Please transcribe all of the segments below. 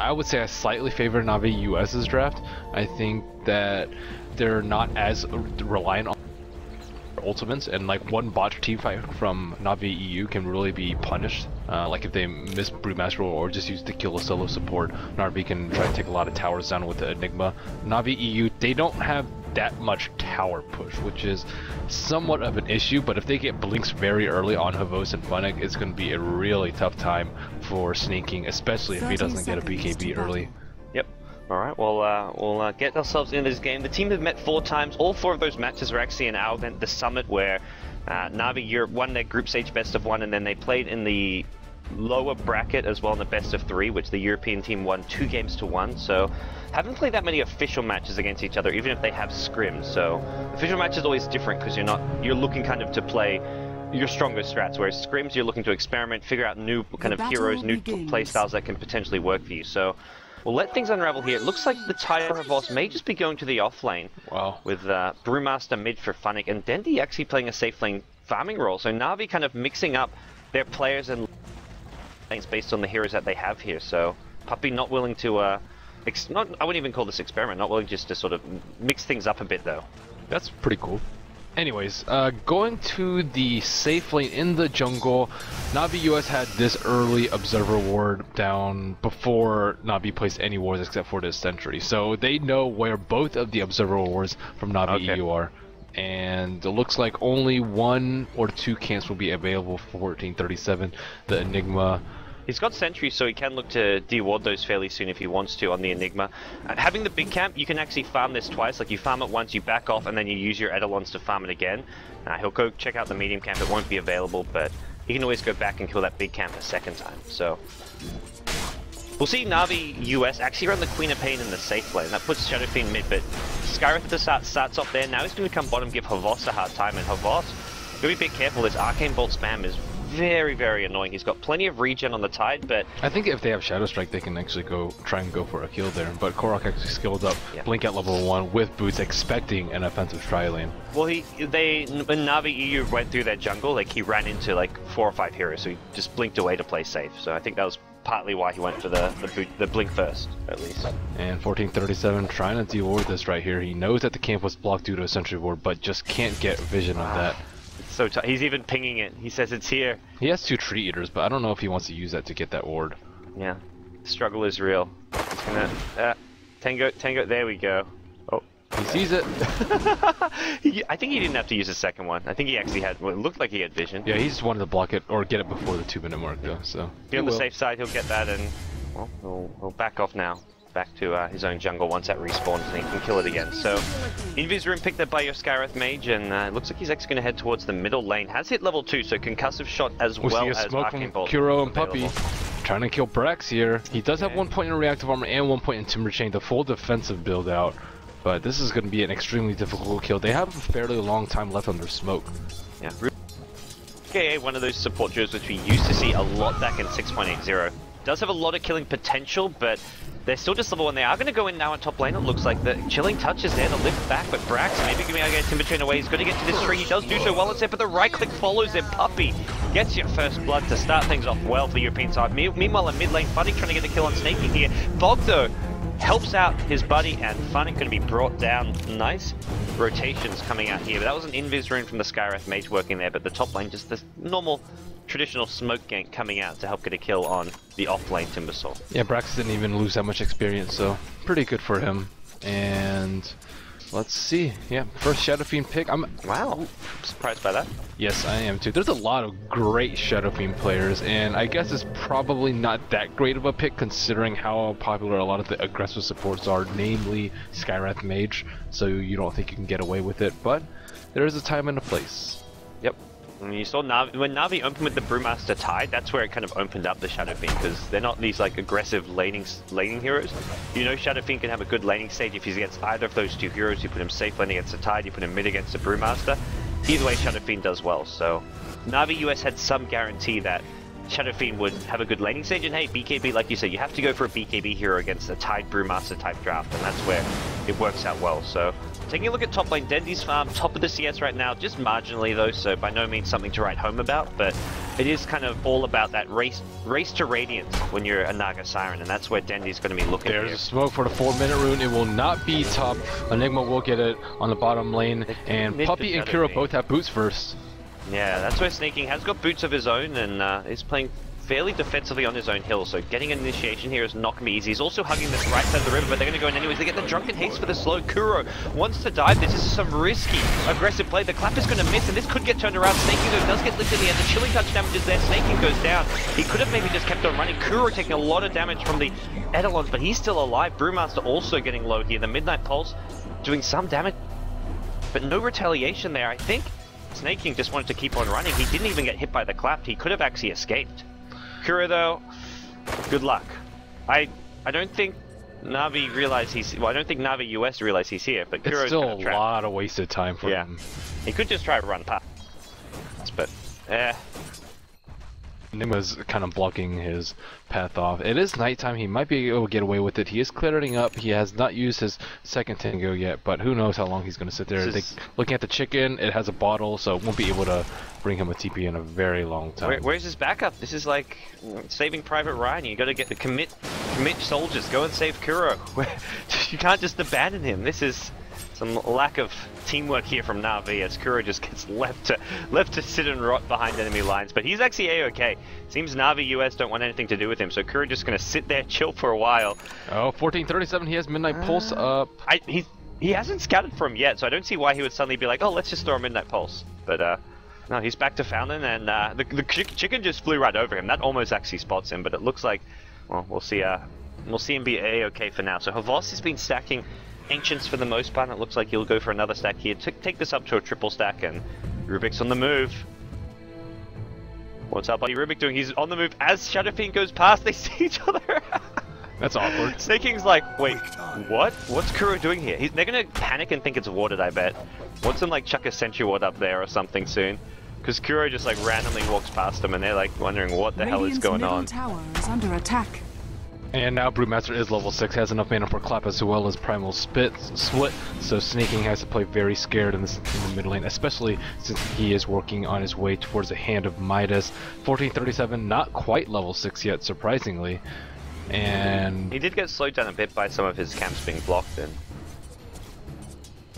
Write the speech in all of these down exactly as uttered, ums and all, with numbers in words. I would say I slightly favor Na'Vi U S's draft. I think that they're not as reliant on ultimates, and like one botched team fight from Na'Vi E U can really be punished. Uh, like if they miss Brewmaster or just use the kill a solo support, Na'Vi can try to take a lot of towers down with the Enigma. Na'Vi E U, they don't have that much tower push, which is somewhat of an issue, but if they get blinks very early on Havos and Funn one k, it's going to be a really tough time for Sneyking, especially if he doesn't get a B K B early. Yep. Alright, well, uh, we'll uh, get ourselves into this game. The team have met four times. All four of those matches were actually in our event, the Summit, where uh, Na'Vi Europe won their group stage best of one, and then they played in the lower bracket as well in the best of three, which the European team won two games to one. So haven't played that many official matches against each other, even if they have scrims. So official matches is always different because you're not you're looking kind of to play your strongest strats, whereas scrims you're looking to experiment, figure out new kind of heroes, new play styles that can potentially work for you. So we'll let things unravel here. It looks like the Tidehunter may just be going to the off lane. Wow. With uh, Brewmaster mid for Funn one k and Dendi actually playing a safe lane farming role. So Na'Vi kind of mixing up their players and lanes based on the heroes that they have here. So Puppey not willing to, uh, ex not, I wouldn't even call this experiment, not willing just to sort of mix things up a bit though. That's pretty cool. Anyways, uh, going to the safe lane in the jungle, Na'Vi U S had this early observer ward down before Na'Vi placed any wards except for this sentry. So they know where both of the observer wards from Na'Vi okay. E U are. And it looks like only one or two camps will be available for fourteen thirty-seven, the Enigma. He's got sentry, so he can look to de-ward those fairly soon if he wants to on the Enigma. Uh, having the big camp, you can actually farm this twice. Like, you farm it once, you back off, and then you use your Eidolons to farm it again. Uh, he'll go check out the medium camp. It won't be available, but he can always go back and kill that big camp a second time. So we'll see Na'Vi U S actually run the Queen of Pain in the safe lane. That puts Shadowfiend mid, but Skywrath start, starts off there. Now he's going to come bottom, give Havos a hard time, and Havos, you'll be a bit careful. This Arcane Bolt spam is very, very annoying. He's got plenty of regen on the Tide, but I think if they have Shadow Strike, they can actually go try and go for a kill there. But Korok actually skilled up, yeah. Blink at level one with Boots, expecting an offensive tri lane. Well, he they when Na'Vi E U went through that jungle, like he ran into like four or five heroes, so he just blinked away to play safe. So I think that was partly why he went for the the, boot, the blink first, at least. And fourteen thirty-seven trying to deal with this right here. He knows that the camp was blocked due to a sentry ward, but just can't get vision of that. So t he's even pinging it. He says it's here. He has two tree eaters, but I don't know if he wants to use that to get that ward. Yeah, struggle is real. He's gonna uh, tango, tango. There we go. Oh, he sees it. he, I think he didn't have to use the second one. I think he actually had. Well, it looked like he had vision. Yeah, he just wanted to block it or get it before the two-minute mark, though. So be on the safe side. He'll get that, and well, he'll, he'll back off now. Back to uh, his own jungle once that respawns, and he can kill it again. So, Invis room picked up by your Skywrath Mage, and uh, it looks like he's actually going to head towards the middle lane. Has hit level two, so concussive shot as we'll well see a as smoke Arcane Bolt. Kuro and Puppey trying to kill Brax here. He does have yeah. one point in reactive armor and one point in timber chain, the full defensive build out. But this is going to be an extremely difficult kill. They have a fairly long time left on their smoke. Yeah. Okay, one of those support duos which we used to see a lot back in six point eight zero. Does have a lot of killing potential, but they're still just level one. They are going to go in now on top lane. It looks like the chilling touch is there to lift back, but Brax maybe going to get Timber Chain away. He's going to get to this tree. He does do so well. It's there, but the right click follows their Puppey. Gets your first blood to start things off well for the European side. Me meanwhile, in mid lane, Funn one k trying to get the kill on Sneyking here. Fogged though helps out his buddy, and Funn one k going to be brought down. Nice rotations coming out here. But that was an invis rune from the Skywrath Mage working there, but the top lane just this normal traditional smoke gank coming out to help get a kill on the off-lane Timbersaw. Yeah, Brax didn't even lose that much experience, so pretty good for him. And let's see. Yeah, first Shadowfiend pick. I'm wow, surprised by that. Yes, I am too. There's a lot of great Shadowfiend players, and I guess it's probably not that great of a pick considering how popular a lot of the aggressive supports are, namely Skywrath Mage, so you don't think you can get away with it, but there is a time and a place. Yep. And you saw Na'Vi, when Na'Vi opened with the Brewmaster Tide, that's where it kind of opened up the Shadowfiend, because they're not these like aggressive laning, laning heroes. You know Shadowfiend can have a good laning stage if he's against either of those two heroes. You put him safe lane against the Tide, you put him mid against the Brewmaster. Either way, Shadowfiend does well, so Na'Vi U S had some guarantee that Shadowfiend would have a good laning stage, and hey, B K B, like you said, you have to go for a B K B hero against a Tide Brewmaster type draft, and that's where it works out well. So taking a look at top lane, Dendi's farm, top of the C S right now, just marginally though, so by no means something to write home about, but it is kind of all about that race race to Radiance when you're a Naga Siren, and that's where Dendi's going to be looking. There's here. Smoke for the four minute rune. It will not be top. Enigma will get it on the bottom lane, they and Puppey and Kuro both have boots first. Yeah, that's where Sneyking has got boots of his own, and uh, he's playing fairly defensively on his own hill, so getting an initiation here is not gonna be easy. He's also hugging this right side of the river, but they're gonna go in anyways. They get the Drunken Haste for the slow. Kuro wants to dive. This is some risky, aggressive play. The clap is gonna miss, and this could get turned around. Sneyking though does get lifted in the end. The chilling touch damage is there. Sneyking goes down. He could have maybe just kept on running. Kuro taking a lot of damage from the Eidolons, but he's still alive. Brewmaster also getting low here. The Midnight Pulse doing some damage, but no retaliation there. I think Sneyking just wanted to keep on running. He didn't even get hit by the clap. He could have actually escaped. Kuro though, good luck. I I don't think Na'Vi realize he's well. I don't think Na'Vi U S realize he's here. But Kuro's still a lot of wasted time for yeah. him. He could just try to run past, but eh. Enigma's kind of blocking his path off. It is nighttime. He might be able to get away with it. He is clearing up. He has not used his second Tengu yet, but who knows how long he's going to sit there. Is... They, looking at the chicken, it has a bottle, so it won't be able to bring him a T P in a very long time. Where, where's his backup? This is like Saving Private Ryan. You got to get the commit, commit soldiers. Go and save Kuro. You can't just abandon him. This is some lack of teamwork here from Na'Vi as Kuro just gets left to left to sit and rot behind enemy lines, but he's actually A-okay. Seems Na'Vi U S don't want anything to do with him, so Kuro just gonna sit there, chill for a while. Oh, fourteen thirty-seven, he has Midnight uh, Pulse up. I, he, he hasn't scouted for him yet, so I don't see why he would suddenly be like, oh, let's just throw a Midnight Pulse. But uh, no, he's back to Fountain, and uh, the, the ch chicken just flew right over him. That almost actually spots him, but it looks like, well, we'll see, uh, we'll see him be A-okay for now. So Havas has been stacking Ancients for the most part, and it looks like he'll go for another stack here. T take this up to a triple stack, and Rubik's on the move. What's up, buddy? Rubik doing? He's on the move as Shadowfiend goes past. They see each other. That's awkward. Snaking's like, wait, what? What's Kuro doing here? He's, they're gonna panic and think it's warded, I bet. What's him like chuck a sentry ward up there or something soon? Because Kuro just like randomly walks past them, and they're like wondering what the Radiant's hell is going on. Tower is under attack. And now Brewmaster is level six, has enough mana for Clap as well as Primal Split, Split, so Sneyking has to play very scared in, this, in the mid lane, especially since he is working on his way towards the Hand of Midas. fourteen thirty-seven, not quite level six yet, surprisingly. And he did get slowed down a bit by some of his camps being blocked in.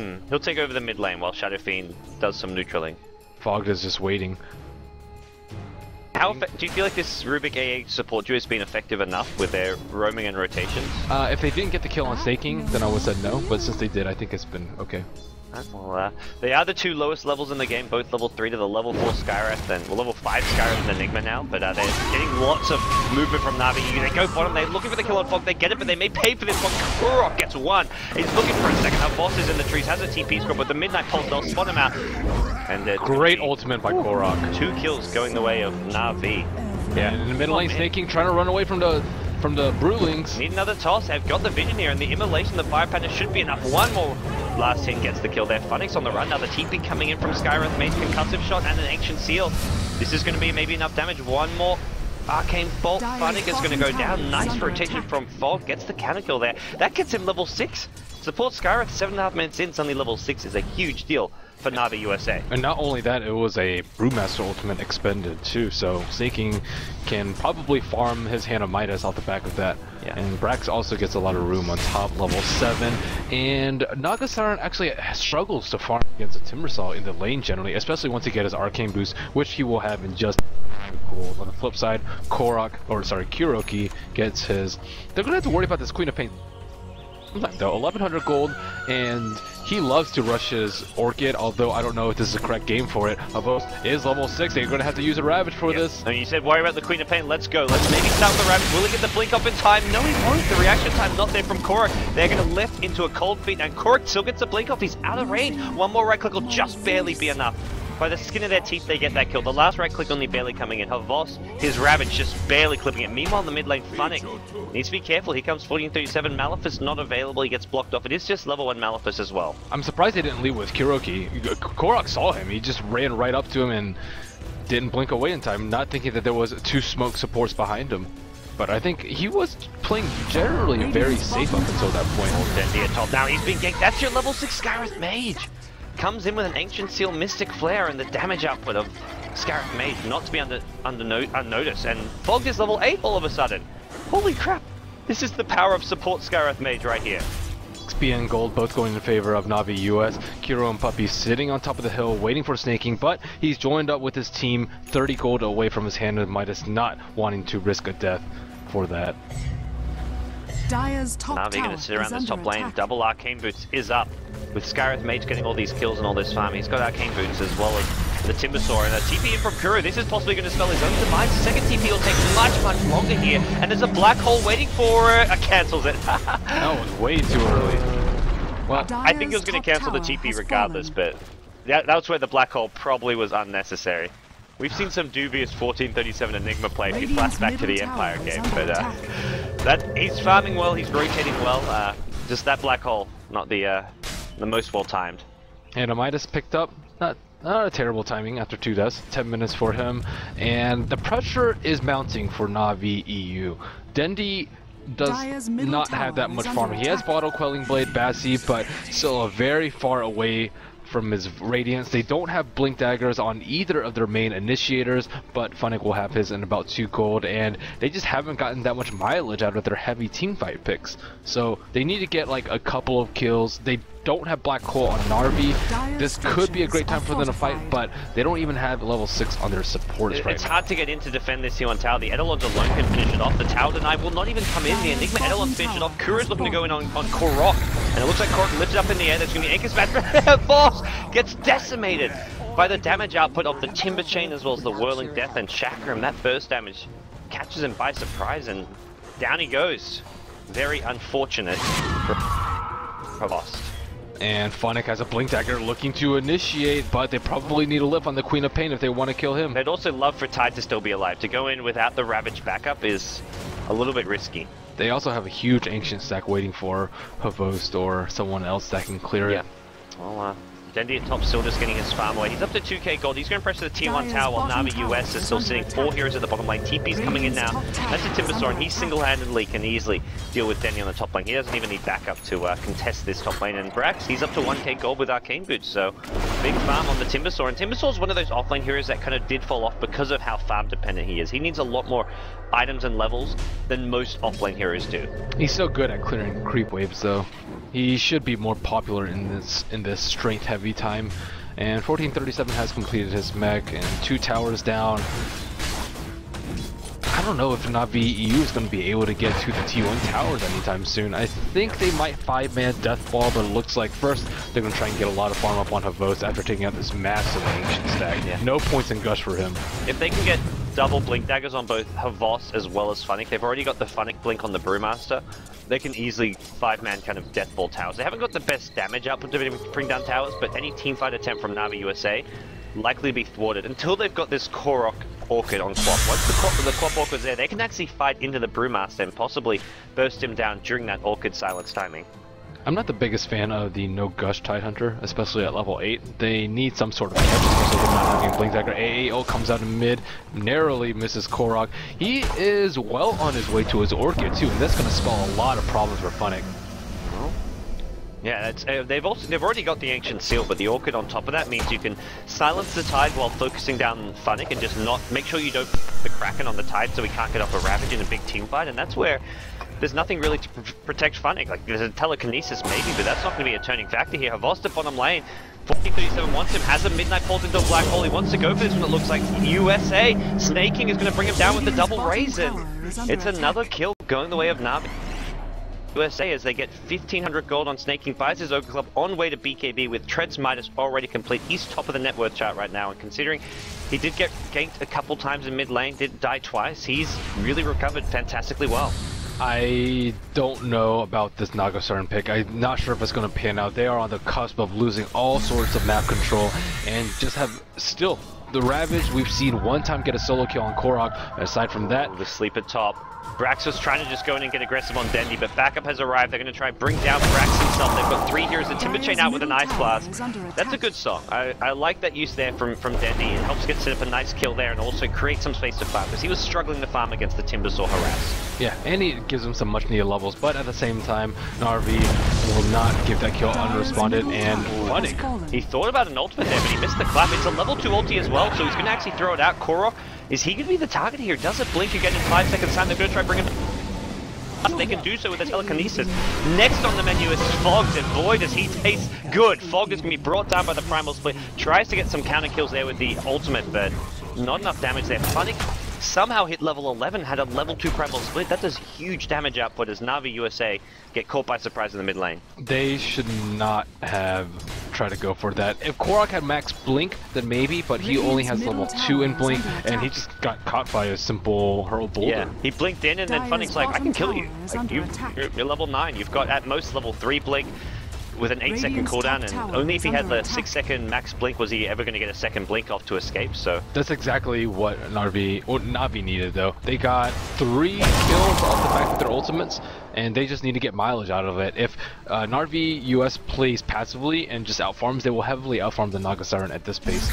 Hmm. He'll take over the mid lane while Shadowfiend does some neutraling. Fogged is just waiting. How do you feel like this Rubik A A support duo has been effective enough with their roaming and rotations? Uh, if they didn't get the kill on Sneyking, then I would have said no, but since they did, I think it's been okay. Uh, well, uh, they are the two lowest levels in the game, both level three to the level four Skywrath and well, level five Skywrath and Enigma now, but uh, they're getting lots of movement from Na'Vi. They go bottom, they're looking for the kill on Fogged, they get it, but they may pay for this one. Korok gets one, he's looking for a second. Now Boss is in the trees, has a T P score, but the Midnight Pulse, they'll spot him out. And great ultimate by Korok. Two kills going the way of Na'Vi. Yeah, in the middle oh, lane, Sneyking trying to run away from the from the Brewlings. Need another toss, they've got the vision here, and the immolation, the fire pattern should be enough. One more. Last hit gets the kill there. Funn one k's on the run. Now the T P coming in from Skywrath Mage, concussive shot and an Ancient Seal. This is going to be maybe enough damage. One more Arcane Bolt. Funn one k is going to go down. Nice rotation from Fogged. Gets the counter kill there. That gets him level six. Support Skywrath seven and a half minutes in. Suddenly level six is a huge deal for Na'Vi U S A. And not only that, it was a Brewmaster ultimate expended too, so Sneyking can probably farm his Hand of Midas off the back of that. Yeah. And Brax also gets a lot of room on top, level seven. And Naga Siren actually struggles to farm against a Timbersaw in the lane generally, especially once he gets his Arcane boost, which he will have in just gold. On the flip side, Korok, or sorry, Kuroky gets his... They're going to have to worry about this Queen of Pain. Though eleven hundred gold, and he loves to rush his Orchid, although I don't know if this is the correct game for it. Avos is level six, and you're going to have to use a Ravage for yep. this. And you said worry about the Queen of Pain, let's go. Let's maybe start with the Ravage. Will he get the blink up in time? No, he won't. The reaction time's not there from Korok. They're going to lift into a cold feet, and Korok still gets the blink off. He's out of range. One more right click will just barely be enough. By the skin of their teeth, they get that kill. The last right click only barely coming in. Havas, his Ravage just barely clipping it. Meanwhile, in the mid lane, Funn one k needs to be careful. Here comes fourteen thirty-seven. Malefus not available. He gets blocked off. It is just level one Malefus as well. I'm surprised they didn't leave with Kuroky. Korok saw him. He just ran right up to him and didn't blink away in time, not thinking that there was two smoke supports behind him. But I think he was playing generally very safe up until that point. Dendi at top now. He's been ganked. That's your level six Skywrath Mage. Comes in with an Ancient Seal Mystic Flare and the damage output of Skywrath Mage not to be under, under no, unnoticed, and Fogged is level eight all of a sudden. Holy crap! This is the power of support Skywrath Mage right here. X P and gold both going in favor of Na'Vi U S. Kuro and Puppey sitting on top of the hill waiting for Sneyking, but he's joined up with his team thirty gold away from his hand, and Midas not wanting to risk a death for that. Dire's top Na'Vi going to sit around this top attack lane. Double Arcane Boots is up. With Skywrath Mage getting all these kills and all this farm, he's got Arcane Boots as well as the Timbersaw. And a T P in from Kuro. This is possibly going to spell his own demise. Second T P will take much, much longer here. And there's a Black Hole waiting for it. Uh, cancels it. That was way too early. Well, I think he was going to cancel the T P regardless, fallen. but that, that was where the Black Hole probably was unnecessary. We've seen some dubious fourteen thirty-seven Enigma play. He flashed back to the Empire game, but uh, that he's farming well, he's rotating well. Uh, just that Black Hole, not the uh, the most well timed. And Amidas picked up not not a terrible timing after two deaths, ten minutes for him, and the pressure is mounting for Na'Vi E U. Dendi does not have that much farming. He has Bottle, Quelling Blade, Bassi, but still a very far away from his Radiance. They don't have Blink Daggers on either of their main initiators, but funn one k will have his in about two gold, and they just haven't gotten that much mileage out of their heavy teamfight picks. So they need to get like a couple of kills. They don't have Black Hole on Na'Vi. This could be a great time for them to fight, but they don't even have level six on their supports right now. It's hard to get in to defend this here on tower. The Eidolons alone can finish it off. The tower deny will not even come in. The Enigma Eidolon finish it off. Kura's looking to go in on, on Korok, and it looks like Korok lifts it up in the air. There's going to be Anchor Smash. Boss gets decimated by the damage output of the Timber Chain as well as the Whirling Death and Chakram. That burst damage catches him by surprise, and down he goes. Very unfortunate for Provost. And funn one k has a Blink Dagger looking to initiate, but they probably need a lift on the Queen of Pain if they want to kill him. They'd also love for Tide to still be alive. To go in without the Ravage backup is a little bit risky. They also have a huge Ancient stack waiting for Havoc or someone else that can clear yeah. it. Well, uh, Dendi at top still just getting his farm away. He's up to two K gold. He's going to pressure the T one tower while Na'Vi U S is still sitting. Four heroes at the bottom lane. T P's coming in now. That's a Timbersaw, and he single-handedly can easily deal with Dendi on the top lane. He doesn't even need backup to uh, contest this top lane. And Brax, he's up to one K gold with Arcane Boots, so big farm on the Timbersaw. And Timbersaw's one of those offlane heroes that kind of did fall off because of how farm dependent he is. He needs a lot more items and levels than most offlane heroes do. He's so good at clearing creep waves, though. He should be more popular in this in this strength heavy time. And fourteen thirty-seven has completed his mech, and two towers down. I don't know if Na'Vi E U is going to be able to get to the T one towers anytime soon. I think they might five-man Deathball, but it looks like first they're going to try and get a lot of farm up on Havos after taking out this massive Ancient stack. Yeah. No points in Gush for him. If they can get double Blink Daggers on both Havos as well as funn one k, they've already got the funn one k Blink on the Brewmaster. They can easily five-man kind of Deathball towers. They haven't got the best damage output to bring down towers, but any teamfight attempt from Na'Vi U S A likely to be thwarted until they've got this Korok Orchid on Quap. Once the Quap, the Quap Orchid's there, they can actually fight into the Brewmaster and possibly burst him down during that Orchid silence timing. I'm not the biggest fan of the no gush Tidehunter, especially at level eight. They need some sort of catch, especially with not having Blink Dagger. A A O comes out in mid, narrowly misses Korok. He is well on his way to his Orchid too, and that's going to spell a lot of problems for funn one k. Yeah, that's, uh, they've also they've already got the Ancient Seal, but the Orchid on top of that means you can silence the Tide while focusing down funn one k and just not make sure you don't put the Kraken on the Tide so we can't get off a Ravage in a big team fight, and that's where there's nothing really to pr protect funn one k. Like, there's a telekinesis maybe, but that's not going to be a turning factor here. Havos to bottom lane. fourteen thirty-seven wants him, has a Midnight Pulse into a Black Hole. He wants to go for this one, it looks like. U S A, Sneyking is going to bring him down with the double Raisin. It's another kill going the way of Na'Vi U S A as they get fifteen hundred gold on Sneyking, buys his Ogre Club on way to B K B with Treads Midas already complete. He's top of the net worth chart right now, and considering he did get ganked a couple times in mid lane, did die twice, he's really recovered fantastically well. I don't know about this Naga Siren pick. I'm not sure if it's going to pan out. They are on the cusp of losing all sorts of map control and just have still the Ravage. We've seen one time get a solo kill on Korok. Aside from that, the sleep at top. Brax was trying to just go in and get aggressive on Dendi, but backup has arrived. They're going to try and bring down Brax himself. They've got three heroes. The Timber Chain out with an Ice Blast. That's a good song. I, I like that use there from, from Dendi. It helps get set up a nice kill there and also create some space to farm because he was struggling to farm against the Timbersaw harass. Yeah, and it gives him some much needed levels, but at the same time, Na'Vi will not give that kill unresponded, and Funn one k. He thought about an ult for there, but he missed the clap. It's a level two ulti as well, so he's going to actually throw it out. Korok, is he going to be the target here? Does it blink again in five seconds time? They're going to try bringing... They can do so with the telekinesis. Next on the menu is Fogged, and boy does he taste good. Fogged is going to be brought down by the Primal Split. Tries to get some counter kills there with the ultimate, but not enough damage there. funn one k somehow hit level eleven, had a level two Primal Split. That does huge damage output as Na'Vi U S A get caught by surprise in the mid lane. They should not have tried to go for that. If Korok had max blink, then maybe, but he only has level two in blink, and he just got caught by a simple Hurl Boulder. Yeah, he blinked in, and then Funn1k's like, I can kill you. Like, you you're, you're level nine. You've got at most level three blink with an eight second cooldown, and only if he had the six second max blink was he ever going to get a second blink off to escape. So that's exactly what Na'Vi or Na'Vi needed, though. They got three kills off the back of their ultimates, and they just need to get mileage out of it. If uh, Na'Vi U S plays passively and just outfarms, they will heavily outfarm the Naga Siren at this pace.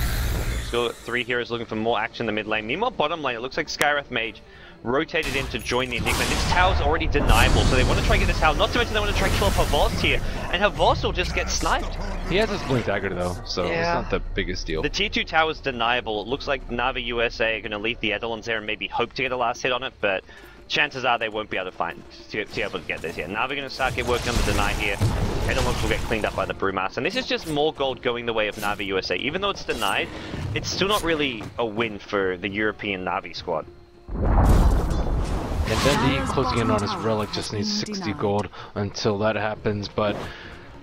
Still three heroes looking for more action in the mid lane. Meanwhile, bottom lane, it looks like Skywrath Mage rotated in to join the Enigma. This tower's already deniable, so they want to try and get this tower. Not to mention they want to try and kill off Havoc here, and Havoc will just get sniped. He has his Blink Dagger though, so yeah, it's not the biggest deal. The tier two tower's deniable. It looks like Na'Vi U S A are going to leave the Edelons there and maybe hope to get a last hit on it, but chances are they won't be able to find to, to be able to get this here. Na'Vi going to start get working on the deny here. Edelons will get cleaned up by the Brewmaster, and this is just more gold going the way of Na'Vi U S A. Even though it's denied, it's still not really a win for the European Na'Vi squad. And Dendi closing in on his relic just needs sixty gold until that happens, but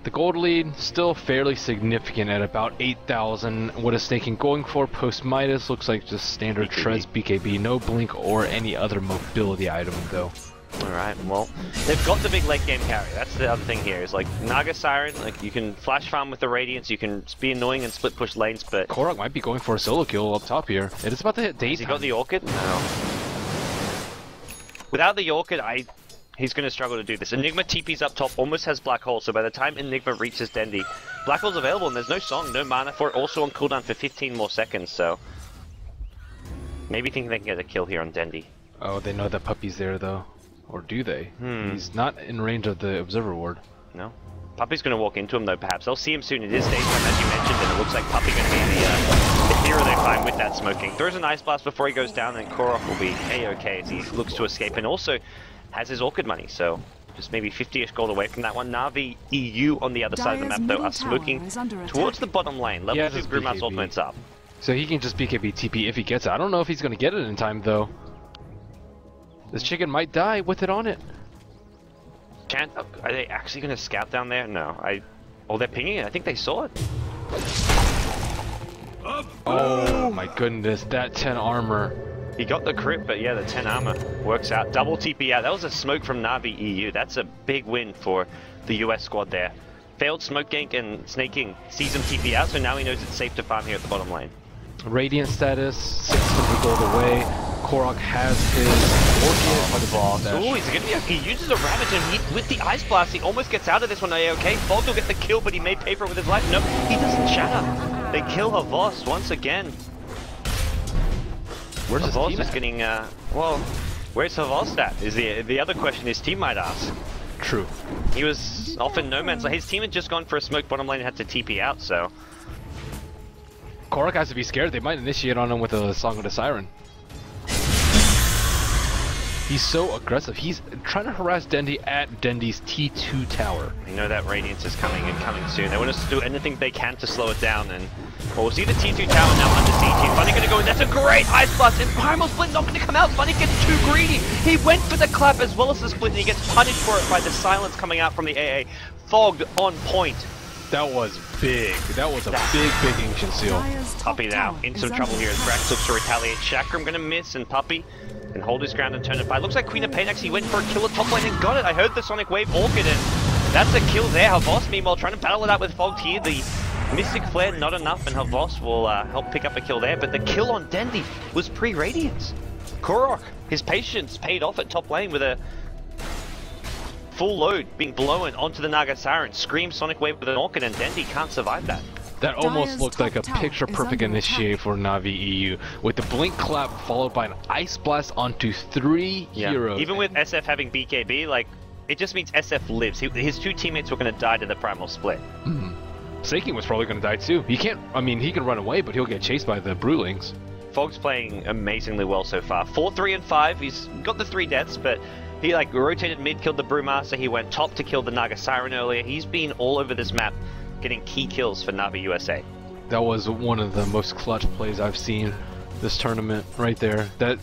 the gold lead still fairly significant at about eight thousand. What is Sneyking going for post Midas? Looks like just standard treads, B K B, no blink or any other mobility item though. Alright, well, they've got the big late game carry. That's the other thing here, is like Naga Siren, like you can flash farm with the Radiance, you can be annoying and split push lanes, but... Korok might be going for a solo kill up top here. It is about to hit daytime. Has he got the Orchid? No. Without the Orchid, I... he's going to struggle to do this. Enigma T P's up top, almost has Black Hole, so by the time Enigma reaches Dendi, Black Hole's available and there's no song, no mana for it, also on cooldown for fifteen more seconds, so... maybe thinking they can get a kill here on Dendi. Oh, they know that Puppey's there though. Or do they? Hmm. He's not in range of the Observer Ward. No. Puppey's going to walk into him though, perhaps. They'll see him soon. It is daytime, as you mentioned, and it looks like Puppey going to be the, uh, the hero they find with that smoking. Throws an Ice Blast before he goes down, and Korok will be A-OK as he looks to escape, and also has his Orchid money, so just maybe fifty-ish gold away from that one. Na'Vi E U on the other side of the map though are smoking towards the bottom lane. Level two Brewmaster ultimate's up. So he can just B K B T P if he gets it. I don't know if he's going to get it in time though. This chicken might die with it on it. Can't, are they actually going to scout down there? No. I. Oh, they're pinging it. I think they saw it. Oh my goodness, that ten armor. He got the crit, but yeah, the ten armor works out. Double T P out. That was a smoke from Na'Vi E U. That's a big win for the U S squad there. Failed smoke gank, and Sneyking sees him T P out, so now he knows it's safe to farm here at the bottom lane. Radiant status, six hundred gold away. Korok has his Orchid by the ball. Oh, he's gonna be okay. He uses a Ravage, and he, with the Ice Blast, he almost gets out of this one. A-OK. Fogged will get the kill, but he may pay for it with his life. No, he doesn't shatter. They kill Havas once again. Where's Havas is getting, uh, well, where's Havas at? Is the, the other question his team might ask. True. He was off in no man's land. His team had just gone for a smoke bottom lane and had to T P out, so. Korok has to be scared. They might initiate on him with a Song of the Siren. He's so aggressive. He's trying to harass Dendi at Dendi's T two tower. They know that Radiance is coming and coming soon. They want us to do anything they can to slow it down. And well, we'll see the T two tower now under siege. Funny going to go in. That's a great Ice Blast. And Primal Split not going to come out. Funny gets too greedy. He went for the clap as well as the split, and he gets punished for it by the silence coming out from the A A. Fogged on point. That was big. That was a That's big, big Ancient Seal. Puppey now in some trouble here as Brax looks to retaliate. Chakram going to miss, and Puppey can hold his ground and turn it by. Looks like Queen of Pain actually went for a kill at top lane and got it. I heard the Sonic Wave Orchid, and that's a kill there. Havas, meanwhile, trying to battle it out with Fogged here. The Mystic Flare, not enough, and Havas will uh, help pick up a kill there. But the kill on Dendi was pre-Radiance. Korok, his patience paid off at top lane with a full load being blown onto the Naga Siren. Scream Sonic Wave with an Orchid, and Dendi can't survive that. That almost looked like a picture-perfect initiate for Na'Vi E U, with the Blink Clap followed by an Ice Blast onto three yeah. heroes. Even with S F having B K B, like, it just means S F lives. He, his two teammates were going to die to the Primal Split. Mm. Sneyking was probably going to die too. He can't, I mean, he can run away, but he'll get chased by the Brewlings. Fogged's playing amazingly well so far. four, three, and five, he's got the three deaths, but he like rotated mid, killed the Brewmaster, he went top to kill the Naga Siren earlier. He's been all over this map, getting key kills for Na'Vi U S A. That was one of the most clutch plays I've seen this tournament right there. That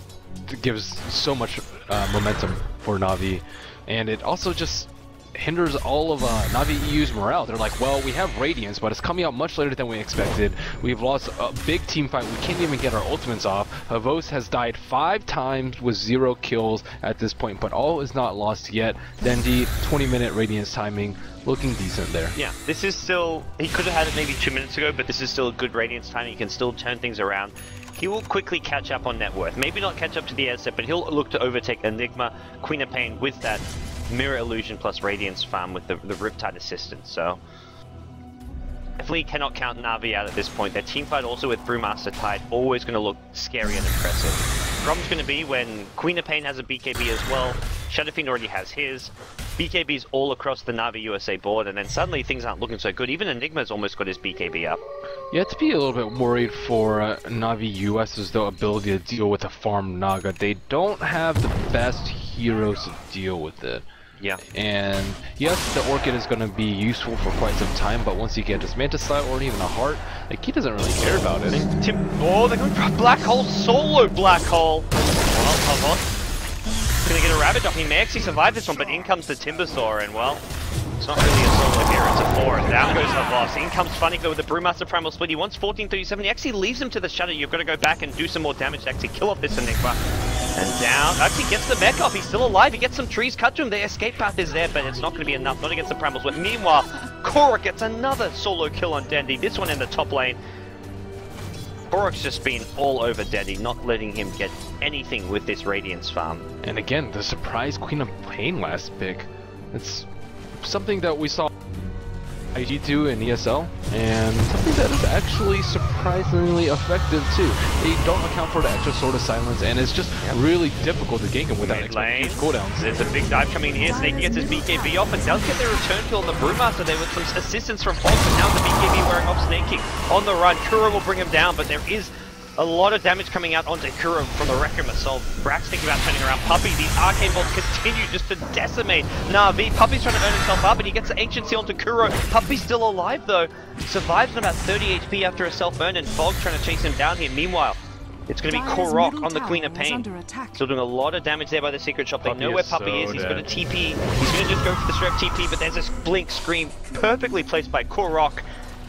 gives so much uh, momentum for Na'Vi, and it also just hinders all of uh, Na'Vi E U's morale. They're like, well, we have Radiance, but it's coming out much later than we expected. We've lost a big team fight. We can't even get our ultimates off. Havos has died five times with zero kills at this point, but all is not lost yet. Dendi, twenty minute Radiance timing, looking decent there. Yeah, this is still, he could have had it maybe two minutes ago, but this is still a good Radiance timing. He can still turn things around. He will quickly catch up on net worth. Maybe not catch up to the air set, but he'll look to overtake Enigma, Queen of Pain with that Mirror Illusion plus Radiance farm with the, the Riptide assistance, so definitely cannot count Na'Vi out at this point. Their teamfight also with Brewmaster Tide, always going to look scary and impressive. Problem's going to be when Queen of Pain has a B K B as well, Shadowfiend already has his, B K B's all across the Na'Vi U S A board, and then suddenly things aren't looking so good. Even Enigma's almost got his B K B up. You have to be a little bit worried for uh, Na'Vi U S's though, ability to deal with a farm Naga. They don't have the best heroes to deal with it. Yeah. And yes, the Orchid is going to be useful for quite some time, but once you get this Mantis Slide or even a Heart, like, he doesn't really care about it. Tim oh, they're going for a Black Hole solo Black Hole! Well, Havok. Going to get a Ravage off. He may actually survive this one, but in comes the Timbersaw, and well, it's not really a solo here, it's a four. And down goes Havok. In comes Funn one k though with the Brewmaster Primal Split. He wants fourteen thirty-seven. He actually leaves him to the Shadow. You've got to go back and do some more damage to actually kill off this Enigma. And down, actually gets the mech off, he's still alive, he gets some trees cut to him, the escape path is there, but it's not going to be enough, not against the Primal Split. Meanwhile, Korok gets another solo kill on Dendi, this one in the top lane. Korok's just been all over Dendi, not letting him get anything with this Radiance farm. And again, the surprise Queen of Pain last pick. It's something that we saw I G two and E S L, and something that is actually surprisingly effective too. They don't account for the extra Sword of Silence, and it's just yep. really difficult to gank him without expecting huge cooldowns. There's a big dive coming in here, Snake gets his B K B off, and does get their return kill on the Brewmaster there with some assistance from Fogged, and now the B K B wearing off Sneyking on the run. Kuro will bring him down, but there is a lot of damage coming out onto Kuro from the Wrecker Missile. Brax thinking about turning around Puppey. These Arcane Bolts continue just to decimate Na'Vi. Puppey's trying to earn himself up, and he gets the Ancient Seal onto Kuro. Puppey's still alive, though. Survives on about thirty H P after a self-burn, and Fogged trying to chase him down here. Meanwhile, it's going to be Korok on the Queen of Pain. Still doing a lot of damage there by the Secret Shop. They know where Puppey is. He's got a T P. He's going to just go for the straight T P, but there's this Blink Scream perfectly placed by Korok.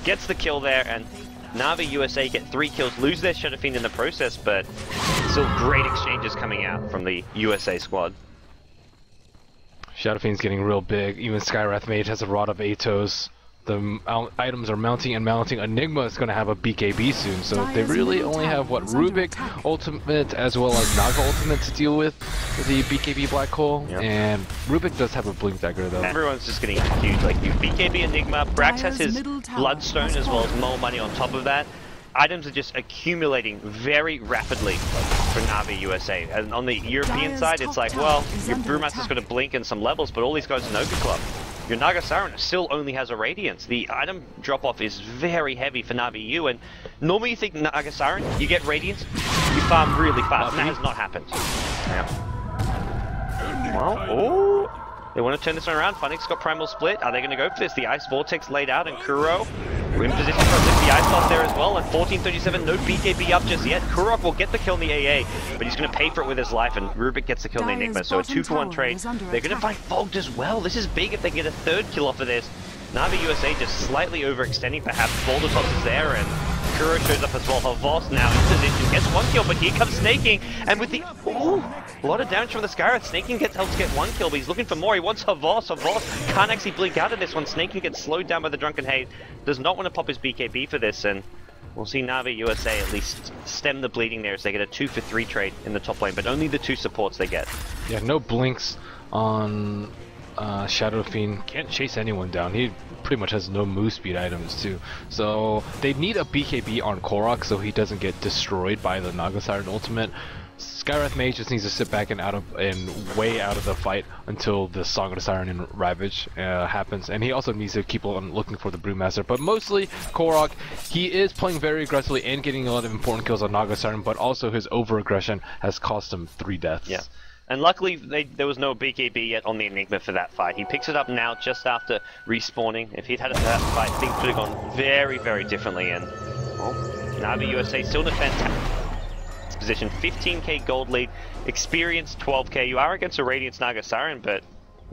Gets the kill there, and Na'Vi U S A get three kills, lose their Shadowfiend in the process, but still great exchanges coming out from the U S A squad. Shadowfiend's getting real big. Even Skywrath Mage has a Rod of Atos. The items are mounting and mounting. Enigma is going to have a B K B soon, so they really only have, what, Rubik Ultimate as well as Naga Ultimate to deal with, the B K B Black Hole, yep. and Rubik does have a Blink Dagger though. Everyone's just getting huge, like, you B K B Enigma, Brax has his Bloodstone as well as Mole Money on top of that. Items are just accumulating very rapidly for Na'Vi U S A, and on the European side it's like, well, your Brewmaster's got a Blink and some levels, but all these guys are no good club. Your Naga Siren still only has a Radiance. The item drop-off is very heavy for Na'Vi U, and normally you think Naga Siren, you get Radiance, you farm really fast, and that has not happened. Yeah. Well, oh, they want to turn this one around. Funn one k's got Primal Split. Are they going to go for this? The Ice Vortex laid out, and Kuro in position for the Ice Blast there as well, and fourteen thirty-seven, no B K B up just yet. Kurok will get the kill in the A A, but he's going to pay for it with his life, and Rubik gets the kill in the Enigma, so a two for one trade. They're going to find Fogged as well. This is big if they get a third kill off of this. Na'Vi U S A just slightly overextending, perhaps. Baldertops is there, and Kuro shows up as well. Havos now in position, gets one kill, but here comes Sneyking, and with the... Ooh! A lot of damage from the Skywrath. Sneyking gets helps get one kill, but he's looking for more. He wants Havos. Havos can't actually blink out of this one. Sneyking gets slowed down by the Drunken Hate. Does not want to pop his B K B for this, and we'll see Na'Vi U S A at least stem the bleeding there as they get a two for three trade in the top lane, but only the two supports they get. Yeah, no blinks on uh, Shadowfiend. Can't chase anyone down. He pretty much has no move speed items too. So they need a B K B on Korok so he doesn't get destroyed by the Naga Siren ultimate. Skywrath Mage just needs to sit back and out of and way out of the fight until the Song of the Siren and Ravage uh, happens, and he also needs to keep on looking for the Brewmaster. But mostly Korok, he is playing very aggressively and getting a lot of important kills on Naga Siren, but also his over aggression has cost him three deaths. Yeah. And luckily, they, there was no B K B yet on the Enigma for that fight. He picks it up now, just after respawning. If he'd had it for that fight, things would have gone very, very differently. And well, Na'Vi U S A still in a fantastic position. fifteen K gold lead, experience twelve K. You are against a Radiance Naga Siren, but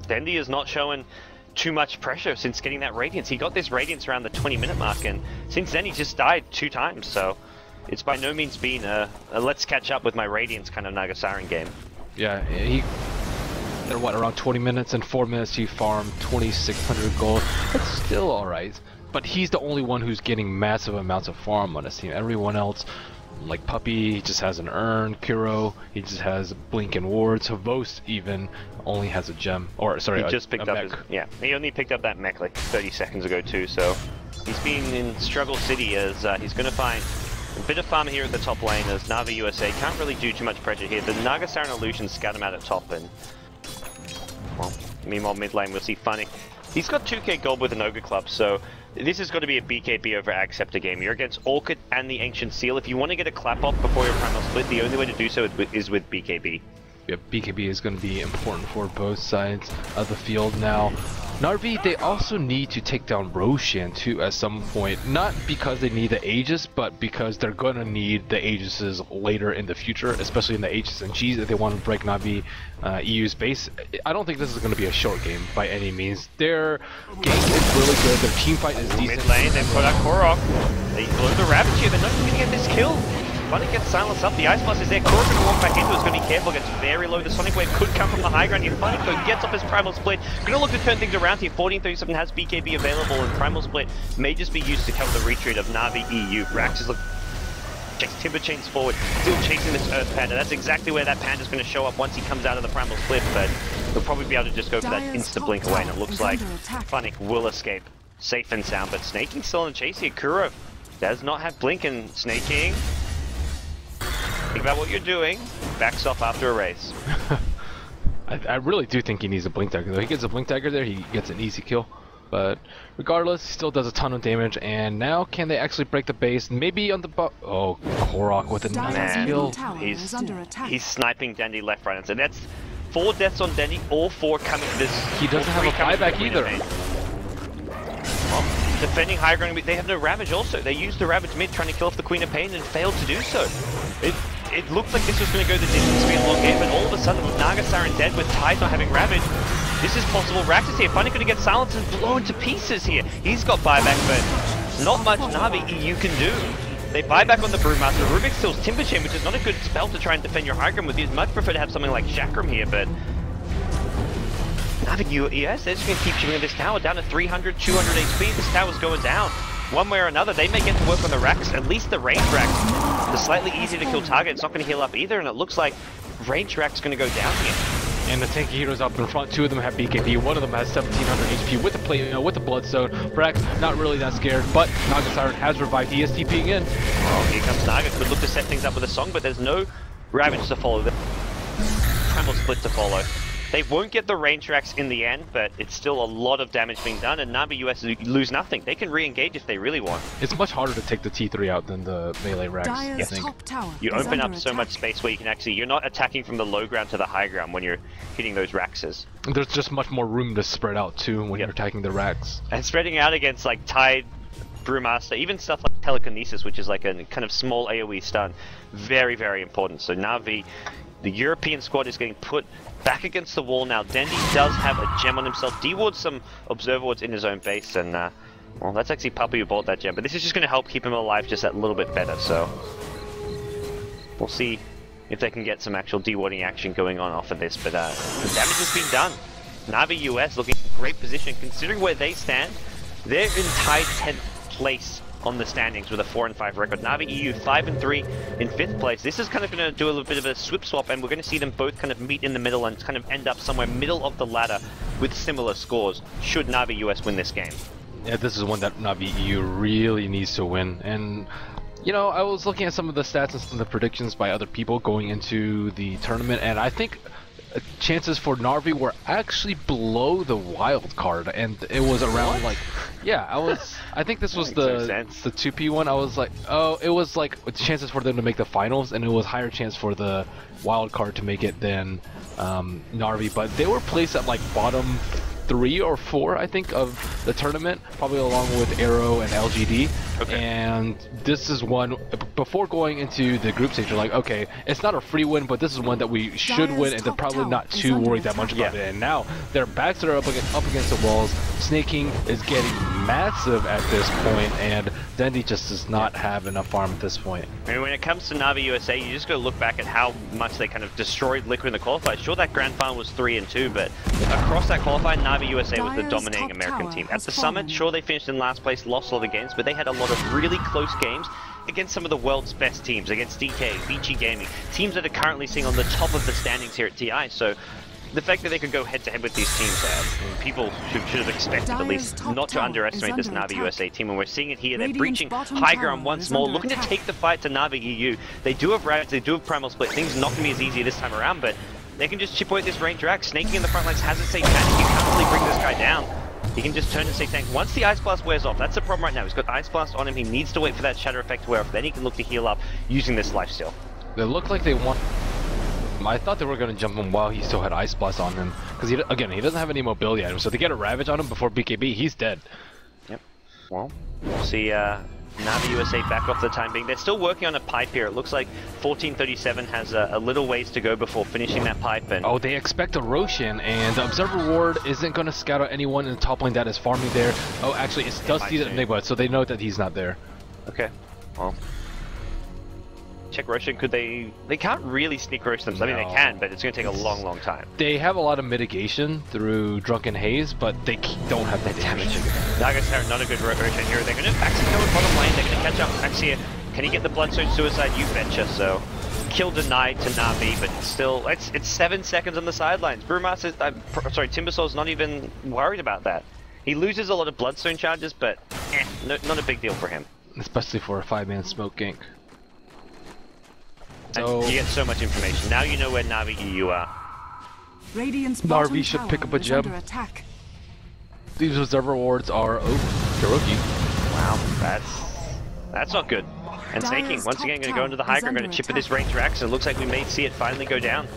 Dendi is not showing too much pressure since getting that Radiance. He got this Radiance around the twenty minute mark, and since then he just died two times. So it's by no means been a, a let's catch up with my Radiance kind of Naga Siren game. Yeah, he, they're what, around twenty minutes, and four minutes he farmed twenty-six hundred gold. It's still alright, but he's the only one who's getting massive amounts of farm on his team. Everyone else, like Puppey, he just has an urn, Kuro, he just has Blink and Wards, Havoc even only has a gem, or sorry, he just a, picked a up mech. His, yeah, he only picked up that mech like thirty seconds ago too, so he's been in Struggle City as uh, he's going to find a bit of farm here at the top lane as Na'Vi U S A can't really do too much pressure here. The Naga Siren Illusion scout him out at top, and well, meanwhile mid lane we'll see Funn one k. He's got two K gold with an Ogre Club, so this has got to be a B K B over Acceptor game. You're against Orchid and the Ancient Seal. If you want to get a clap off before your Primal Split, the only way to do so is with B K B. Yeah, B K B is going to be important for both sides of the field now. Na'Vi, they also need to take down Roshan too at some point. Not because they need the Aegis, but because they're going to need the Aegises later in the future, especially in the Aegis and G's if they want to break Na'Vi uh, E U's base. I don't think this is going to be a short game by any means. Their game is really good, their team fight is decent. Mid lane, they put out Korok. They blew the Ravage here, they're not even going to get this kill. Funn one k gets silenced up, the Ice Blast is there, Korok gonna walk back into it, is gonna be careful, gets very low, the Sonic Wave could come from the high ground here, Funn one k gets off his Primal Split, gonna look to turn things around here, fourteen thirty-seven has B K B available, and Primal Split may just be used to cover the retreat of Na'Vi E U. Rax is looking, Timber chains forward, still chasing this Earth Panda, that's exactly where that Panda's gonna show up once he comes out of the Primal Split, but he'll probably be able to just go for that insta-blink away, and it looks like Funn one k will escape safe and sound, but Sneyking still in the chase here, Kuro does not have Blink, and Sneyking, think about what you're doing, backs off after a race. I, I really do think he needs a Blink Dagger though. He gets a Blink Dagger there, he gets an easy kill. But regardless, he still does a ton of damage, and now can they actually break the base? Maybe on the bu- Oh, Korok with a nice kill. He's, he's sniping Dendi left, right, and so that's four deaths on Dendi, all four coming to this. He doesn't have a buyback either. Well, defending high ground, they have no Ravage also. They used the Ravage mid trying to kill off the Queen of Pain and failed to do so. It, It looked like this was going to go the distance for a long game, but all of a sudden with Naga Siren dead, with Tide not having Ravage, this is possible. Rax is here, Funn one k going to get silenced and blown to pieces here. He's got buyback, but not much Na'Vi E U can do. They buy back on the Brewmaster. Rubik steals Timber Chain, which is not a good spell to try and defend your high ground with. You'd much prefer to have something like Chakram here, but Na'Vi U S, they're just going to keep shooting this tower down to three hundred, two hundred H P. This tower's going down. One way or another, they may get to work on the Rax, at least the range Rax. The slightly easier to kill target, it's not going to heal up either, and it looks like range Rax going to go down here. And the tanky heroes up in front, two of them have B K B, one of them has seventeen hundred H P with the play, you know, with the Bloodstone. Rax, not really that scared, but Naga Siren has revived, he is TPing in. Oh, here comes Naga, could look to set things up with a song, but there's no Ravage to follow. Primal Split to follow. They won't get the range Rax in the end, but it's still a lot of damage being done, and Na'Vi U S lose nothing. They can re-engage if they really want. It's much harder to take the T three out than the melee Rax, I think. You open up so much space where you can actually, you're not attacking from the low ground to the high ground when you're hitting those Raxes. There's just much more room to spread out too when yep. you're attacking the Rax. And spreading out against like Tide, Brewmaster, even stuff like Telekinesis, which is like a kind of small AoE stun, very, very important. So Na'Vi, the European squad is getting put back against the wall now. Dendi does have a gem on himself. D-wards some Observer Wards in his own base, and uh, well, that's actually Puppey who bought that gem, but this is just going to help keep him alive just that little bit better, so we'll see if they can get some actual D-warding action going on off of this, but uh, the damage has been done. Na'Vi U S looking in great position, considering where they stand, they're in tied tenth place on the standings with a four and five record. Na'Vi E U five and three in fifth place. This is kind of going to do a little bit of a swip swap, and we're going to see them both kind of meet in the middle and kind of end up somewhere middle of the ladder with similar scores, should Na'Vi U S win this game. yeah, this is one that Na'Vi E U really needs to win. And you know, I was looking at some of the stats and some of the predictions by other people going into the tournament, and I think chances for Na'Vi were actually below the wild card, and it was around what? like, yeah, I was. I think this was the the two P one. I was like, oh, it was like chances for them to make the finals, and it was higher chance for the wild card to make it than um, Na'Vi. But they were placed at like bottom three or four, I think, of the tournament, probably along with Arrow and L G D. Okay. And this is one, before going into the group stage, you're like, okay, it's not a free win, but this is one that we should Dyer's win, and they're probably not too worried that much about yeah. it. And now their backs are up against, up against the walls. Sneyking is getting massive at this point, and Dendi just does not have enough farm at this point. I mean, when it comes to Na'Vi U S A, you just got to look back at how much they kind of destroyed Liquid in the qualifiers. Sure, that grand final was three and two, but across that qualifier, Na'Vi U S A was the dominating American team. At the Summit, sure, they finished in last place, lost all the games, but they had a lot of really close games against some of the world's best teams, against D K, Vici Gaming, teams that are currently sitting on the top of the standings here at T I. So the fact that they could go head-to-head with these teams, uh, people should, should have expected at least not to underestimate this Na'Vi U S A team, and we're seeing it here. They're breaching high ground once more, looking to take the fight to Na'Vi E U. They do have Ravage, they do have Primal Split. Things not going to be as easy this time around, but they can just chip away at this range drag. Sneyking in the front lines has a safe tank. You can't really bring this guy down. He can just turn and safe tank once the Ice Blast wears off. That's the problem right now. He's got Ice Blast on him. He needs to wait for that Shatter Effect to wear off. Then he can look to heal up using this lifesteal. They look like they want... I thought they were going to jump him while he still had Ice Blast on him, because he, again, he doesn't have any mobility items, so if they get a Ravage on him before B K B, he's dead. Yep. Well, we'll see uh, Na'Vi U S A back off the time being. They're still working on a pipe here. It looks like fourteen thirty-seven has a, a little ways to go before finishing that pipe. And oh, they expect a Roshan, and the Observer Ward isn't going to scout out anyone in the top lane that is farming there. Oh, actually, it's Dusty and Enigma, so they know that he's not there. Okay. Well... check Roshan, could they... They can't really sneak Roshan themselves. No. I mean, they can, but it's going to take a long, long time. They have a lot of mitigation through Drunken Haze, but they don't have the damage. Naga Siren, not a good Roshan here. They're going to actually go in bottom lane. They're going to catch up Axia. Can he get the Bloodsurge Suicide? You betcha, so... Kill denied to Na'Vi, but still... It's it's seven seconds on the sidelines. Brewmaster... I'm sorry, Timbersaw's not even worried about that. He loses a lot of Bloodstone charges, but... Eh, no, not a big deal for him. Especially for a five-man smoke gank. So, you get so much information. Now you know where Na'Vi E U are. Na'Vi should pick up a gem. These Observer Wards are... Oh, Kuroky. Wow, that's... That's not good. And Sneyking, once again, going to go into the high ground. Going to chip at this range Rax, and it looks like we may see it finally go down.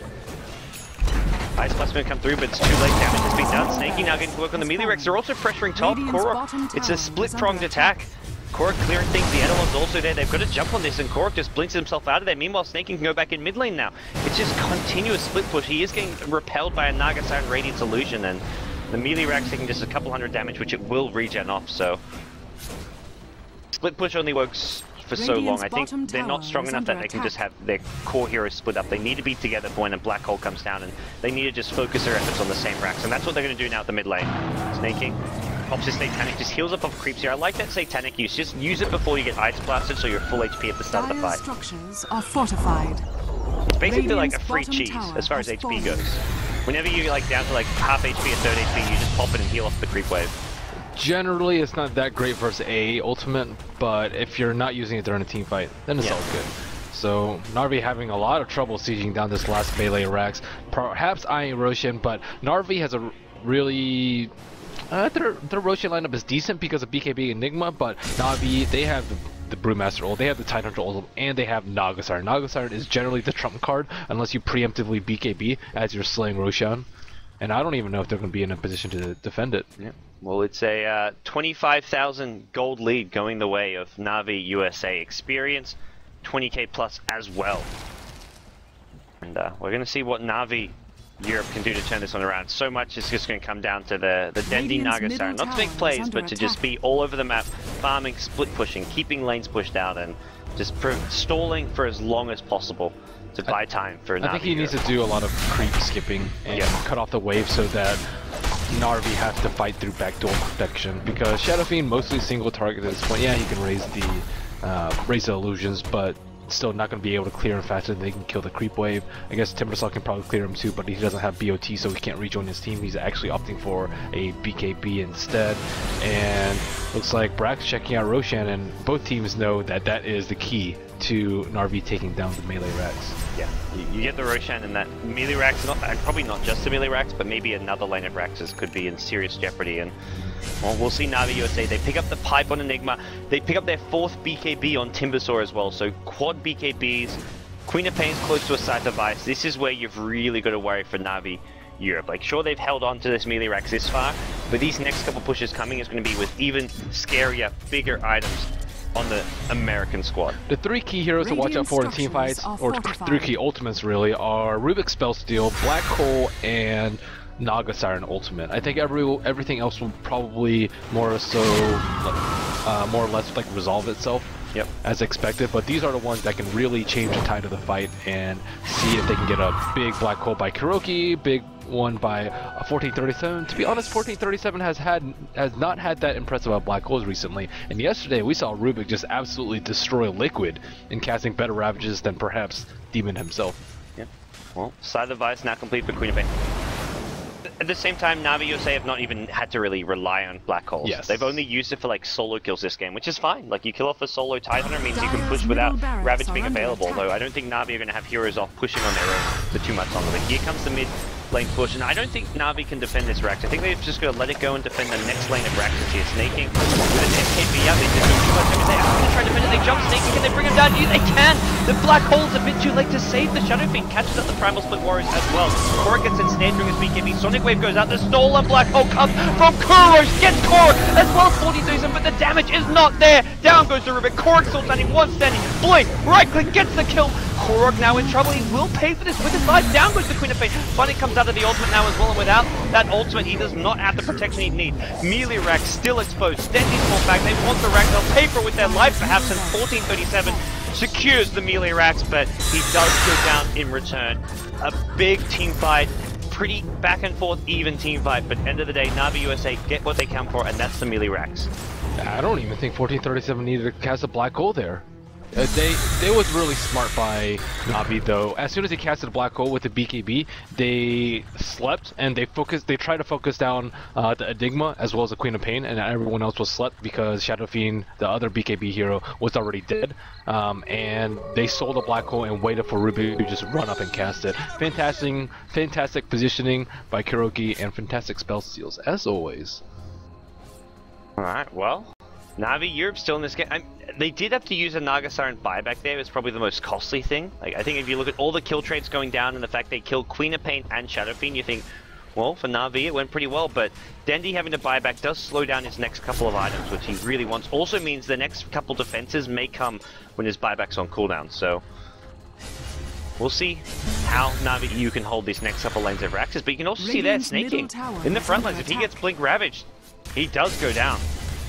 Ice Blast going to come through, but it's too late. Damage has been done. Sneyking now getting to work on the melee Rex. They're also pressuring top. Korok, it's a split-pronged attack. Korok clearing things, the Eidolon's also there, they've got to jump on this, and Korok just blinks himself out of there. Meanwhile, Sneyking can go back in mid lane now. It's just continuous split push. He is getting repelled by a Naga Siren Radiance Illusion, and the melee rack's taking just a couple hundred damage, which it will regen off, so... Split push only works for so long. I think they're not strong enough that they can just have their core heroes split up. They need to be together for when a Black Hole comes down, and they need to just focus their efforts on the same racks, and that's what they're going to do now at the mid lane. Sneyking pops his Satanic, just heals up off creeps here. I like that Satanic use. Just use it before you get Ice Blasted, so you're full H P at the start of the fight. Structures are fortified. It's basically like a free cheese as far as H P goes. Whenever you get like down to like half H P or third H P, you just pop it and heal off the creep wave. Generally, it's not that great versus A A ultimate, but if you're not using it during a team fight, then it's yeah. all good. So Na'Vi having a lot of trouble sieging down this last melee Rax. Perhaps eyeing Roshan, but Na'Vi has a really... Uh, their, their Roshan lineup is decent because of B K B Enigma, but Na'Vi, they have the, the Brewmaster ult, they have the Tidehunter ult, and they have Naga Siren. Naga Siren is generally the trump card, unless you preemptively B K B as you're slaying Roshan. And I don't even know if they're going to be in a position to defend it. Yeah. Well, it's a uh, twenty-five thousand gold lead going the way of Na'Vi U S A. Experience, twenty K plus as well. And uh, we're going to see what Na'Vi Europe can do to turn this one around. So much is just going to come down to the, the Dendi Naga Siren. Not to make plays, but to attack. Just be all over the map, farming, split pushing, keeping lanes pushed out, and just stalling for as long as possible to buy I, time for Na'Vi. I think he Europe. needs to do a lot of creep skipping and yeah. cut off the wave so that Na'Vi have to fight through backdoor protection, because Shadowfiend mostly single target at this point. Yeah, he can raise the, uh, raise the illusions, but still not going to be able to clear him faster than they can kill the creep wave. I guess Timbersaw can probably clear him too, but he doesn't have B O T, so he can't rejoin his team. He's actually opting for a B K B instead. And looks like Brax checking out Roshan, and both teams know that that is the key to Na'Vi taking down the melee racks. Yeah, you, you get the Roshan and that melee racks, not, probably not just the melee racks, but maybe another lane of Raxes could be in serious jeopardy. And well, we'll see Na'Vi U S A. They pick up the pipe on Enigma. They pick up their fourth B K B on Timbersaw as well. So quad B K Bs. Queen of Pain's close to a side device. This is where you've really got to worry for Na'Vi Europe. Like, sure, they've held on to this melee racks this far, but these next couple pushes coming is going to be with even scarier, bigger items on the American squad. The three key heroes Radiant to watch out for in teamfights, or three key ultimates really, are Rubik's Spell Steal, Black Hole, and Naga Siren ultimate. I think every everything else will probably more so, uh, more or less, like resolve itself, yep, as expected. But these are the ones that can really change the tide of the fight and see if they can get a big Black Hole by Kuroky, big one by fourteen thirty-seven. To be honest, fourteen thirty-seven has had has not had that impressive of Black Holes recently. And yesterday we saw Rubik just absolutely destroy Liquid in casting better Ravages than perhaps Demon himself. Yep. Well, side of Vice now complete for Queen of Pain. At the same time, Na'Vi U S A have not even had to really rely on Black Holes. Yes. They've only used it for like solo kills this game, which is fine. Like, you kill off a solo Tidehunter means you can push without Ravage being available, though I don't think Na'Vi are going to have heroes off pushing on their own for too much longer. But here comes the mid lane push, and I don't think Na'Vi can defend this Rax. I think they've just got to let it go and defend the next lane of Raxes here. Sneyking with an S K B up, they just do too much over there. They try to defend it, they jump Sneyking, can they bring him down? They can! The Black Hole's a bit too late to save the Shadowfiend, catches up the Primal Split Warriors as well. Korok gets ensnared during his B K B, Sonic Wave goes out, the stolen Black Hole comes from Kurosh, gets Korok as well as forty-three seven, but the damage is not there! Down goes the Rubik, Korok still standing, one standing, Blink, right click, gets the kill! Korok now in trouble, he will pay for this with his life, down goes the Queen of Pain. Funn one k comes out of the ultimate now as well, and without that ultimate he does not have the protection he needs. Melee Rack still exposed, Dendi's pulled back, they want the Rack, they'll pay for it with their life perhaps, and fourteen thirty-seven secures the melee racks, but he does go down in return. A big team fight, pretty back and forth even team fight, but end of the day, Na'Vi U S A get what they count for, and that's the melee racks. I don't even think fourteen thirty-seven needed to cast a Black Hole there. Uh, they they was really smart by Na'Vi though. As soon as he casted a Black Hole with the B K B, they slept and they focused. They tried to focus down uh, the Enigma as well as the Queen of Pain, and everyone else was slept because Shadowfiend, the other B K B hero, was already dead. Um, and they sold a Black Hole and waited for Ruby to just run up and cast it. Fantastic, fantastic positioning by Kuroky and fantastic spell steals as always. All right, well, Na'Vi Europe still in this game. I'm, they did have to use a Naga Siren buyback there. It's probably the most costly thing. Like, I think if you look at all the kill trades going down and the fact they killed Queen of Pain and Shadowfiend, you think, well, for Na'Vi it went pretty well, but Dendi having to buyback does slow down his next couple of items, which he really wants. Also means the next couple defenses may come when his buyback's on cooldown, so we'll see how Na'Vi E U can hold these next couple lanes of Raxes, but you can also Radiant's see there Sneyking in the front lines. If he gets Blink Ravaged, he does go down.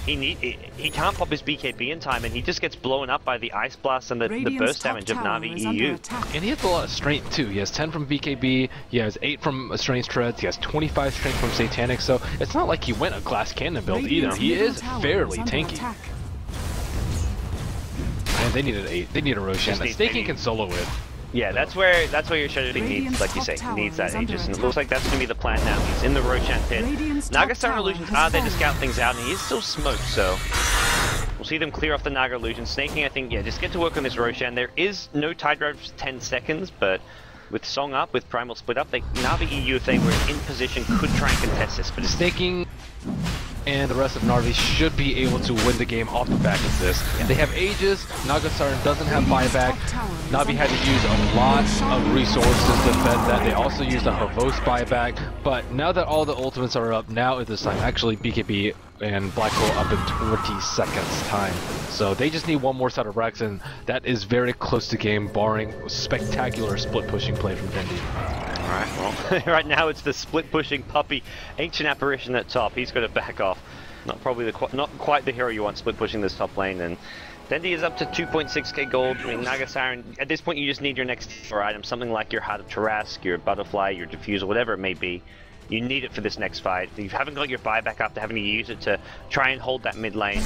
He, need, he he can't pop his B K B in time, and he just gets blown up by the Ice Blast and the, the burst damage of Na'Vi E U. And he has a lot of strength too. He has ten from B K B, he has eight from Strange Treads, he has twenty-five strength from Satanic, so it's not like he went a Glass Cannon build either. He is fairly tanky. Man, they need an eight. They need a Roshan. Sneyking can solo it. Yeah, that's where that's where your Shadowfiend needs, like you say, needs that Aegis, and it looks like that's going to be the plan now. He's in the Roshan pit. Naga Siren Illusions are there to scout things out, and he is still smoked, so we'll see them clear off the Naga Illusion. Sneyking, I think, yeah, just get to work on this Roshan. There is no Tide Drive for ten seconds, but with Song up, with Primal Split up, they, Na'Vi E U, if they were in position, could try and contest this, but it's Sneyking and the rest of Na'Vi should be able to win the game off the back of this. They have Aegis, Naga Siren doesn't have buyback. Na'Vi had to use a lot of resources to defend that. They also used a Havos buyback, but now that all the ultimates are up, now is the time. Actually, B K B and Black Hole up in twenty seconds time. So they just need one more set of racks, and that is very close to game, barring spectacular split pushing play from Dendi. Alright, well, right now it's the split-pushing Puppey, Ancient Apparition at top. He's got to back off. Not probably the qu not quite the hero you want split-pushing this top lane. And Dendi is up to two point six K gold. I mean, Naga Siren, at this point you just need your next four item, something like your Heart of Tarrasque, your Butterfly, your Diffusal, whatever it may be. You need it for this next fight. You haven't got your buyback after having to use it to try and hold that mid lane.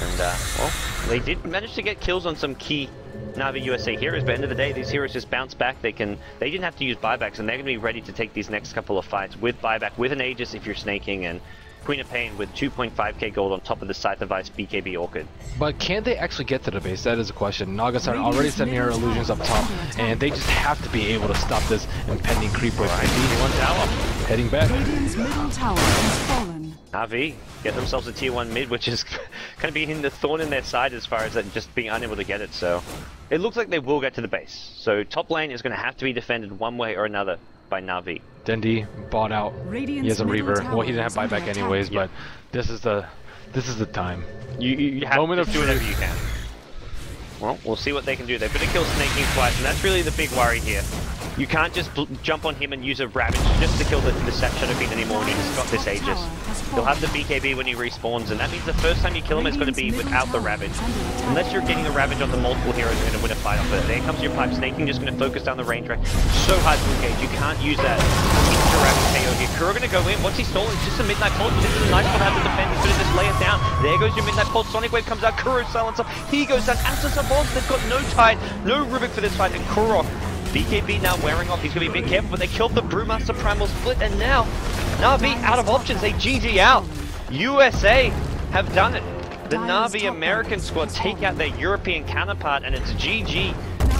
And, uh, well, they did manage to get kills on some key Na'Vi U S A heroes, but end of the day, these heroes just bounce back. They can, they didn't have to use buybacks, and they're going to be ready to take these next couple of fights with buyback, with an Aegis if you're snaking, and Queen of Pain with two point five K gold on top of the Scythe of Ice B K B Orchid. But can they actually get to the base? That is a question. Naga Siren already sending her illusions up top, and they just have to be able to stop this impending creep with one tower. Heading back. Radiant's middle tower has fallen. Na'Vi get themselves a tier one mid, which is going to be in the thorn in their side as far as that, just being unable to get it. So it looks like they will get to the base. So top lane is going to have to be defended one way or another by Na'Vi. Dendi bought out. Radiance he has a Reaver. Well, he didn't have buyback anyways, yeah. But this is the this is the time. You, you, you have Moment to do whatever you can. Well, we'll see what they can do. They've got to kill Sneyking twice, and that's really the big worry here. You can't just jump on him and use a Ravage just to kill the, the Shadowfiend anymore when he's got this Aegis. You'll have the B K B when he respawns, and that means the first time you kill him it's going to be without the Ravage. Unless you're getting the Ravage on the multiple heroes, you're going to win a fight off it. There comes your pipe. Sneyking just going to focus down the range rank. So hard to engage. You can't use that. It's your Ravage K O here. Kuro going to go in. What's he stolen? It's just a Midnight Pulse. This is a nice one to have to defend. He's going to just lay it down. There goes your Midnight Pulse. Sonic Wave comes out. Kuro silence up. He goes down. Absence of Orb. They've got no Tide, no Rubick for this fight, and Korok. B K B now wearing off, he's going to be a bit careful, but they killed the Brewmaster Primal Split, and now Na'Vi out of options, they G G out. U S A have done it. The Na'Vi American squad take out their European counterpart, and it's G G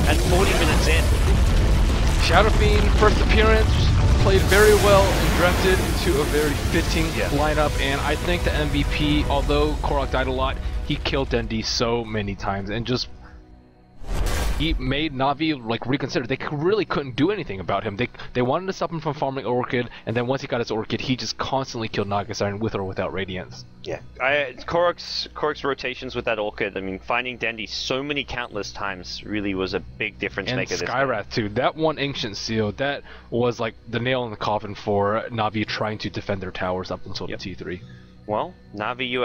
at forty minutes in. Shadowfiend, first appearance, played very well and drafted into a very fitting yeah. lineup, and I think the M V P, although Korok died a lot, he killed Dendi so many times, and just he made Na'Vi like reconsider. They really couldn't do anything about him. They they wanted to stop him from farming Orchid, and then once he got his Orchid, he just constantly killed Naga Siren with or without Radiance. Yeah, I, Korok's Korok's rotations with that Orchid. I mean, finding Dendi so many countless times really was a big difference and maker. Skywrath too. That one Ancient Seal, that was like the nail in the coffin for Na'Vi trying to defend their towers up until yep. the T three. Well, Na'Vi U S.